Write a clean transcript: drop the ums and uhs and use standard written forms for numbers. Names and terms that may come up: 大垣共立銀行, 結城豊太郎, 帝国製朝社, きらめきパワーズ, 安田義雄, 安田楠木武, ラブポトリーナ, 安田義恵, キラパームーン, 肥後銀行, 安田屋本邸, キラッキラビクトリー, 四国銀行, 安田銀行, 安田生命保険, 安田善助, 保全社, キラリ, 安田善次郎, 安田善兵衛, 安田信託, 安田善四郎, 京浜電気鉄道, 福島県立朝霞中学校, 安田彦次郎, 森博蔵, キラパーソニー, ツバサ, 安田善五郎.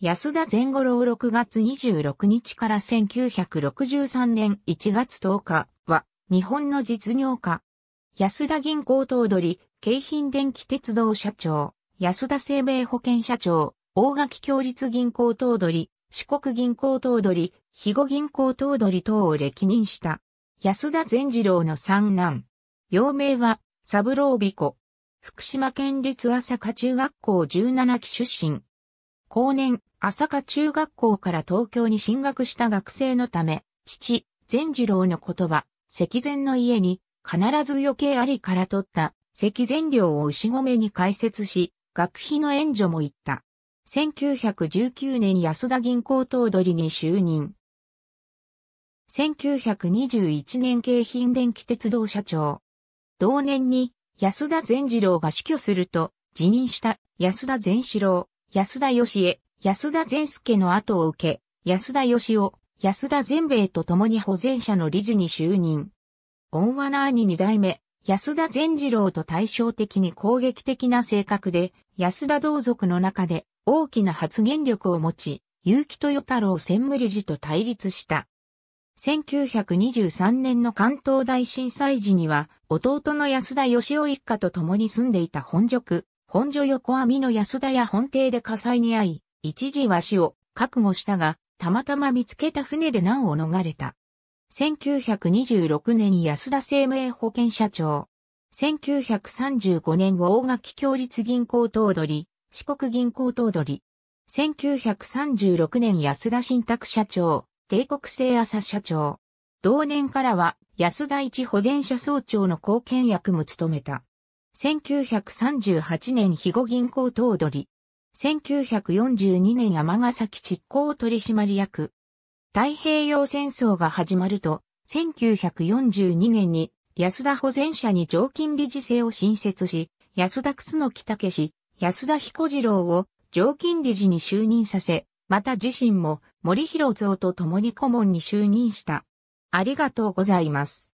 安田善五郎6月26日から1963年1月10日は日本の実業家。安田銀行頭取、京浜電気鉄道社長、安田生命保険社長、大垣共立銀行頭取、四国銀行頭取、肥後銀行頭取等を歴任した。安田善次郎の三男。幼名は三郎彦。福島県立朝霞中学校17期出身。後年、朝霞中学校から東京に進学した学生のため、父、善次郎の言葉、積善の家に、必ず余計ありから取った、積善料を牛込に開設し、学費の援助も行った。1919年安田銀行頭取に就任。1921年京浜電気鉄道社長。同年に、安田善次郎が死去すると、辞任した安田善四郎。安田義恵、安田善助の後を受け、安田義雄、安田善兵衛と共に保全社の理事に就任。恩和な兄二代目、安田善次郎と対照的に攻撃的な性格で、安田同族の中で大きな発言力を持ち、結城豊太郎専務理事と対立した。1923年の関東大震災時には、弟の安田義雄一家と共に住んでいた本宿。本所横網の安田屋本邸で火災に遭い、一時は死を覚悟したが、たまたま見つけた船で難を逃れた。1926年安田生命保険社長。1935年大垣共立銀行頭取、四国銀行頭取。1936年安田信託社長、帝国製朝社長。同年からは安田一保全社総長の後見役も務めた。1938年肥後銀行頭取。1942年尼崎執行取締役。太平洋戦争が始まると、1942年に安田保全社に常勤理事制を新設し、安田楠木武氏、安田彦次郎を常勤理事に就任させ、また自身も森博蔵と共に顧問に就任した。ありがとうございます。